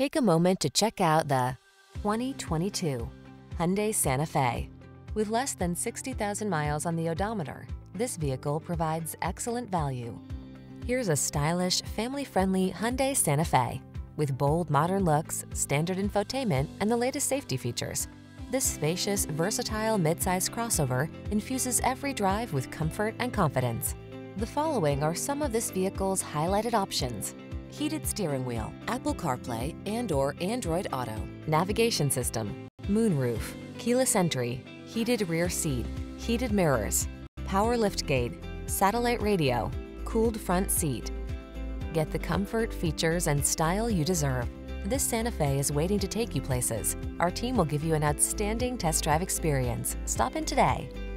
Take a moment to check out the 2022 Hyundai Santa Fe. With less than 60,000 miles on the odometer, this vehicle provides excellent value. Here's a stylish, family-friendly Hyundai Santa Fe with bold modern looks, standard infotainment, and the latest safety features. This spacious, versatile midsize crossover infuses every drive with comfort and confidence. The following are some of this vehicle's highlighted options: heated steering wheel, Apple CarPlay and/or Android Auto, navigation system, moonroof, keyless entry, heated rear seat, heated mirrors, power liftgate, satellite radio, cooled front seat. Get the comfort, features, and style you deserve. This Santa Fe is waiting to take you places. Our team will give you an outstanding test drive experience. Stop in today.